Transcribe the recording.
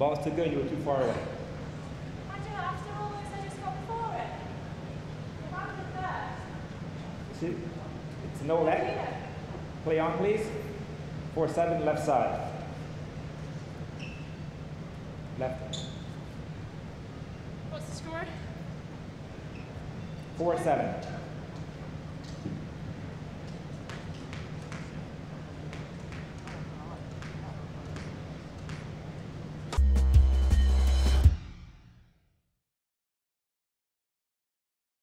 Ball was too good, you were too far away. After all this, I just got for it. If I'm the first. Shoot. It's no leg. Play on, please. 4-7, left side. Left. What's the score? 4-7.